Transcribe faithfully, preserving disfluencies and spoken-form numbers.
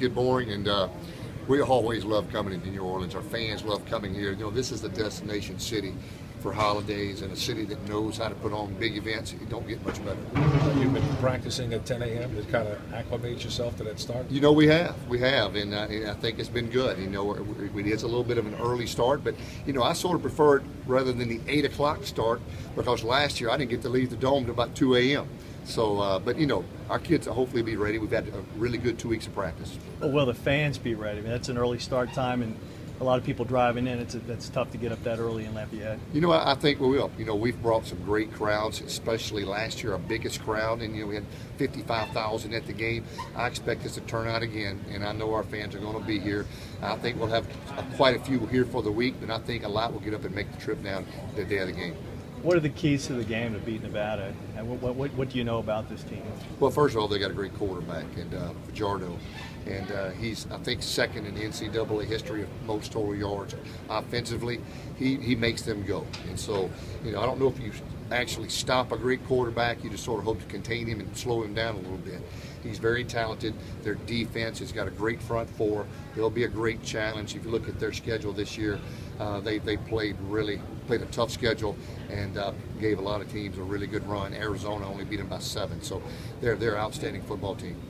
get boring, and uh, we always love coming to New Orleans. Our fans love coming here. You know, this is the destination city for holidays, and a city that knows how to put on big events. You don't get much better. You've been practicing at ten A M to kind of acclimate yourself to that start? You know, we have. We have, and I, and I think it's been good. You know, it is a little bit of an early start, but, you know, I sort of preferred rather than the eight o'clock start, because last year I didn't get to leave the Dome until about two A M So, uh, but, you know, our kids will hopefully be ready. We've had a really good two weeks of practice. Well, will the fans be ready? I mean, that's an early start time, and a lot of people driving in, it's, a, it's tough to get up that early in Lafayette. You know, I, I think we will. You know, we've brought some great crowds, especially last year, our biggest crowd, and, you know, we had fifty-five thousand at the game. I expect this to turn out again, and I know our fans are going to be here. I think we'll have quite a few here for the week, and I think a lot will get up and make the trip down the day of the game. What are the keys to the game to beat Nevada, and what, what, what do you know about this team? Well, first of all, they got a great quarterback, and uh, Fajardo, and uh, he's, I think, second in N C double A history of most total yards offensively. He, he makes them go, and so, you know, I don't know if you actually stop a great quarterback. You just sort of hope to contain him and slow him down a little bit. He's very talented. Their defense has got a great front four. They'll be a great challenge. If you look at their schedule this year, uh, they, they played really played a tough schedule, and uh, gave a lot of teams a really good run. Arizona only beat them by seven, so they're, they're an outstanding football team.